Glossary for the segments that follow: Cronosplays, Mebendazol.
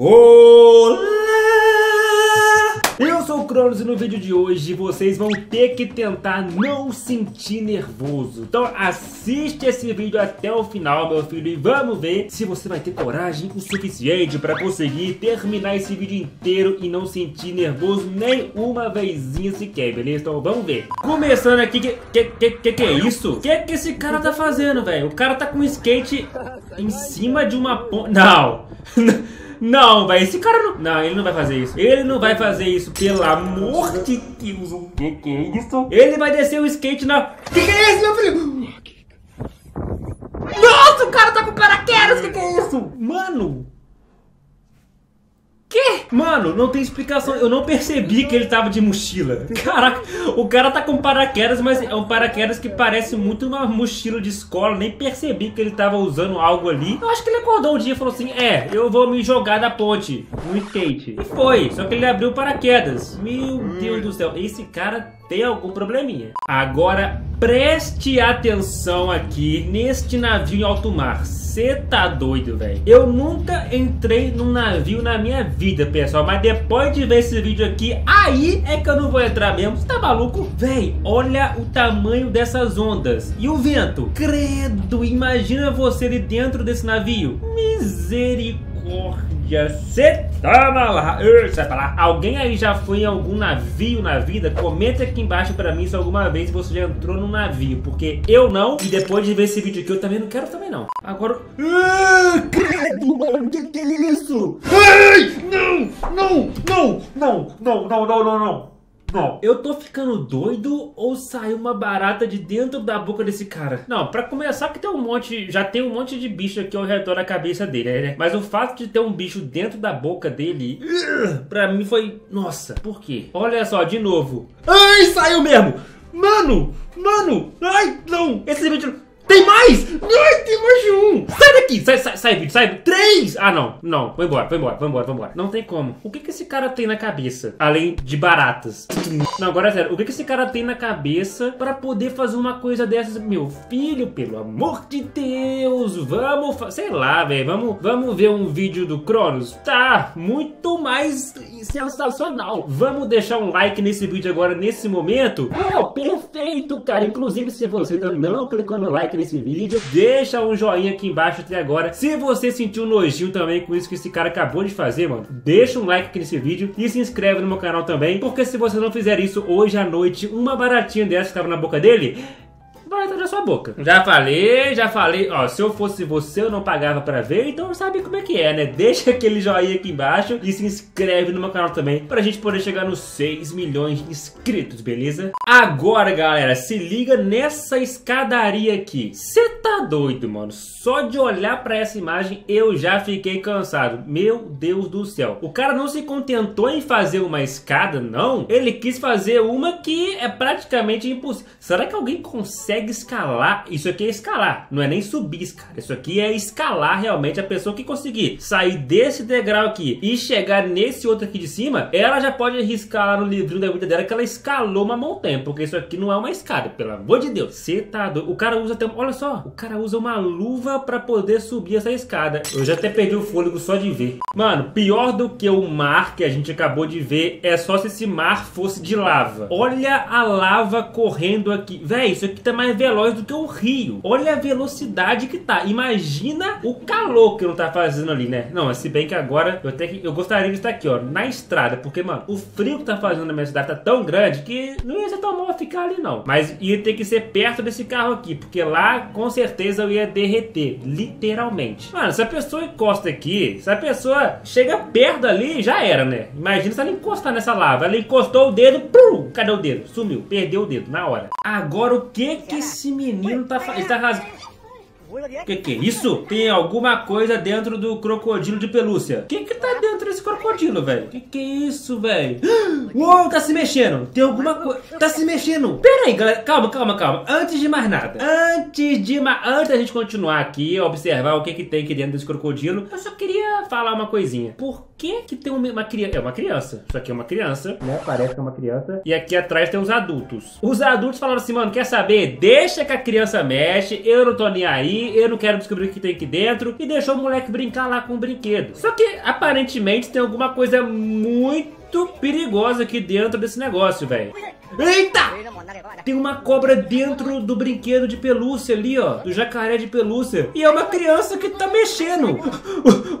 Olá! Eu sou o Cronos e no vídeo de hoje vocês vão ter que tentar não sentir nervoso. Então assiste esse vídeo até o final, meu filho, e vamos ver se você vai ter coragem o suficiente para conseguir terminar esse vídeo inteiro e não sentir nervoso nem uma vezinha sequer, beleza? Então vamos ver. Começando aqui, que é isso? Que esse cara tá fazendo, velho? O cara tá com um skate em cima de uma ponte. Não! Não, velho, esse cara não... Não, ele não vai fazer isso. Ele não vai fazer isso, pelo amor de Deus. O que é isso? Ele vai descer o skate na... Que é isso, meu filho? Nossa, o cara tá com paraquedas, que é isso? Mano... Que? Mano, não tem explicação. Eu não percebi que ele tava de mochila. Caraca, o cara tá com paraquedas, mas é um paraquedas que parece muito uma mochila de escola. Nem percebi que ele tava usando algo ali. Eu acho que ele acordou um dia e falou assim: é, eu vou me jogar da ponte, no skate. E foi, só que ele abriu paraquedas. Meu Deus do céu, esse cara tem algum probleminha. Agora, preste atenção aqui neste navio em alto mar. Você tá doido, velho? Eu nunca entrei num navio na minha vida, pessoal. Mas depois de ver esse vídeo aqui, aí é que eu não vou entrar mesmo. Você tá maluco? Velho, olha o tamanho dessas ondas. E o vento? Credo, imagina você ali dentro desse navio. Misericórdia. Você tá maluco? Sai pra lá. Alguém aí já foi em algum navio na vida? Comenta aqui embaixo pra mim se alguma vez você já entrou num navio, porque eu não. E depois de ver esse vídeo aqui, eu também não quero também não. Agora... credo, mano, que é isso? Ai, não. Eu tô ficando doido ou saiu uma barata de dentro da boca desse cara? Não, pra começar que tem um monte, já tem um monte de bicho aqui ao redor da cabeça dele, né? Mas o fato de ter um bicho dentro da boca dele, pra mim foi... Nossa, por quê? Olha só, de novo. Ai, saiu mesmo! Mano! Ai, não! Esse vídeo... Tem mais? Ai, tem mais de um. Sai daqui, sai vídeo, sai. 3. Ah, não, foi embora. Não tem como. O que esse cara tem na cabeça? Além de baratas. Não, agora é sério. O que esse cara tem na cabeça pra poder fazer uma coisa dessas? Meu filho, pelo amor de Deus. Vamos, sei lá, velho. Vamos ver um vídeo do Cronos. Tá, muito mais sensacional. Vamos deixar um like nesse vídeo agora, nesse momento. Oh, perfeito, cara. Inclusive, se você não clicou no like nesse vídeo, deixa um joinha aqui embaixo até agora. Se você sentiu nojinho também com isso que esse cara acabou de fazer, mano, deixa um like aqui nesse vídeo e se inscreve no meu canal também, porque se você não fizer isso hoje à noite, uma baratinha dessa que tava na boca dele vai entrar na sua boca. Já falei, ó, se eu fosse você eu não pagava pra ver, então sabe como é que é, né? Deixa aquele joinha aqui embaixo e se inscreve no meu canal também, pra gente poder chegar nos 6 milhões de inscritos, beleza? Agora, galera, se liga nessa escadaria aqui. Você tá doido, mano? Só de olhar pra essa imagem eu já fiquei cansado. Meu Deus do céu. O cara não se contentou em fazer uma escada, não. Ele quis fazer uma que é praticamente impossível. Será que alguém consegue escalar? Isso aqui é escalar, não é nem subir, cara. Isso aqui é escalar realmente. A pessoa que conseguir sair desse degrau aqui e chegar nesse outro aqui de cima, ela já pode riscar lá no livrinho da vida dela que ela escalou uma montanha, porque isso aqui não é uma escada, pelo amor de Deus. Você tá doido. O cara usa até, olha só, o cara usa uma luva pra poder subir essa escada. Eu já até perdi o fôlego só de ver. Mano, pior do que o mar que a gente acabou de ver é só se esse mar fosse de lava. Olha a lava correndo aqui, véi. Isso aqui tá mais veloz do que um rio. Olha a velocidade que tá. Imagina o calor que não tá fazendo ali, né? Não, se bem que agora eu gostaria de estar aqui, ó, na estrada, porque, mano, o frio que tá fazendo na minha cidade tá tão grande que não ia ser tão mal ficar ali, não. Mas ia ter que ser perto desse carro aqui, porque lá, com certeza, eu ia derreter, literalmente. Mano, se a pessoa encosta aqui, se a pessoa chega perto ali, já era, né? Imagina se ela encostar nessa lava. Ela encostou o dedo, pum! Cadê o dedo? Sumiu, perdeu o dedo, na hora. Agora, o que esse menino tá rasgando? Que é isso? Tem alguma coisa dentro do crocodilo de pelúcia. Que tá dentro desse crocodilo, velho? Que é isso, velho? Uou, tá se mexendo. Tem alguma coisa. Tá se mexendo. Pera aí, galera. Calma. Antes de mais nada. Antes da gente continuar aqui, observar o que tem aqui dentro desse crocodilo, eu só queria falar uma coisinha. Por que tem uma criança? É uma criança. Isso aqui é uma criança, né? Parece que é uma criança. E aqui atrás tem os adultos. Os adultos falaram assim, mano, quer saber? Deixa que a criança mexe. Eu não tô nem aí. aqui, eu não quero descobrir o que tem aqui dentro, e deixou o moleque brincar lá com o brinquedo. Só que aparentemente tem alguma coisa muito perigosa aqui dentro desse negócio, velho. Eita! Tem uma cobra dentro do brinquedo de pelúcia ali, ó. Do jacaré de pelúcia. E é uma criança que tá mexendo.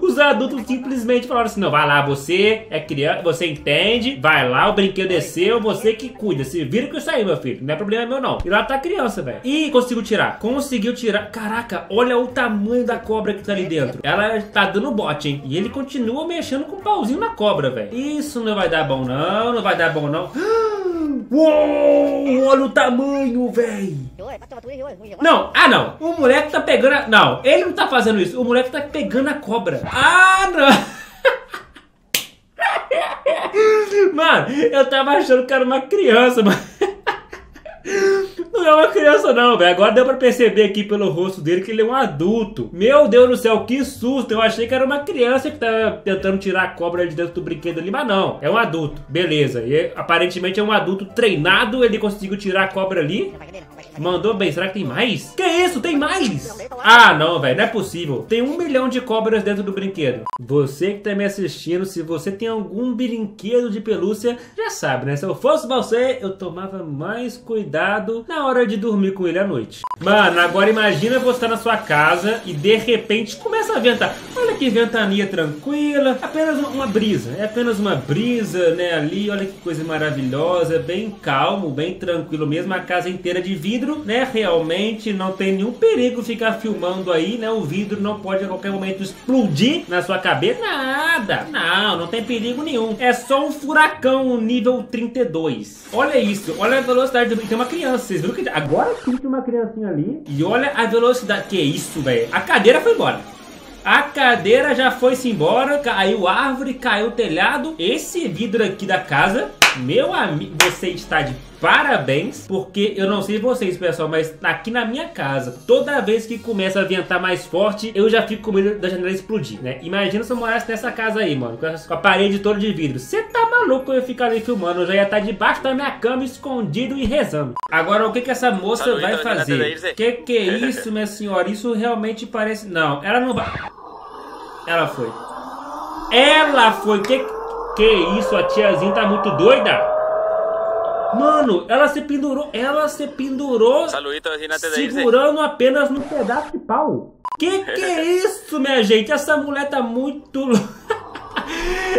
Os adultos simplesmente falaram assim: não, vai lá, você é criança, você entende. Vai lá, o brinquedo é seu, você que cuida. Se vira que eu saí, meu filho. Não é problema meu, não. E lá tá a criança, velho. E conseguiu tirar. Conseguiu tirar. Caraca, olha o tamanho da cobra que tá ali dentro. Ela tá dando bote, hein. E ele continua mexendo com o pauzinho na cobra, velho. Isso não vai dar bom, não. Não vai dar bom, não. Uou, olha o tamanho, véi. Não, ah não, o moleque tá pegando a... Não, ele não tá fazendo isso, o moleque tá pegando a cobra. Ah, não. Mano, eu tava achando que era uma criança, mano. Não é uma criança não, velho. Agora deu pra perceber aqui pelo rosto dele que ele é um adulto. Meu Deus do céu, que susto. Eu achei que era uma criança que tava tentando tirar a cobra de dentro do brinquedo ali, mas não, é um adulto, beleza. E aparentemente é um adulto treinado. Ele conseguiu tirar a cobra ali. Mandou bem, será que tem mais? Que isso, tem mais? Ah não, velho, não é possível. Tem 1 milhão de cobras dentro do brinquedo. Você que tá me assistindo, se você tem algum brinquedo de pelúcia, já sabe, né? Se eu fosse você, eu tomava mais cuidado na hora de dormir com ele à noite. Mano, agora imagina você tá na sua casa e de repente começa a ventar. Olha que ventania tranquila. Apenas uma brisa, é apenas uma brisa, né? Ali, olha que coisa maravilhosa. Bem calmo, bem tranquilo mesmo. A casa inteira de vidro, né? Realmente não tem nenhum perigo ficar filmando aí, né? O vidro não pode a qualquer momento explodir na sua cabeça. Nada, não, não tem perigo nenhum. É só um furacão nível 32. Olha isso, olha a velocidade do... Tem uma criança, vocês viram que... Agora sim tem uma criancinha ali. E olha a velocidade, que isso, velho. A cadeira foi embora. A cadeira já foi-se embora. Caiu a árvore, caiu o telhado. Esse vidro aqui da casa, meu amigo, você está de parabéns, porque eu não sei vocês, pessoal, mas aqui na minha casa, toda vez que começa a ventar mais forte, eu já fico com medo da janela explodir, né? Imagina se eu morasse nessa casa aí, mano, com a parede toda de vidro. Você tá maluco, eu ficar ali filmando? Eu já ia estar debaixo da minha cama, escondido e rezando. Agora, o que que essa moça vai fazer? Que é isso, minha senhora? Isso realmente parece... Não, ela não vai... Ela foi. Ela foi, que isso, a tiazinha tá muito doida. Mano, ela se pendurou segurando apenas num pedaço de pau. Que é isso, minha gente? Essa mulher tá muito...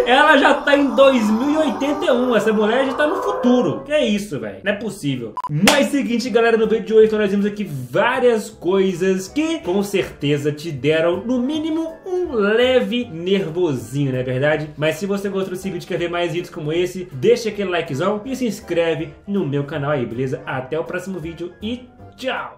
Ela já tá em 2081, essa mulher já tá no futuro. Que é isso, velho, não é possível. Mas seguinte, galera, no vídeo de hoje nós vimos aqui várias coisas que com certeza te deram, no mínimo, um leve nervosinho, não é verdade? Mas se você gostou desse vídeo e quer ver mais vídeos como esse, deixa aquele likezão e se inscreve no meu canal aí, beleza? Até o próximo vídeo e tchau!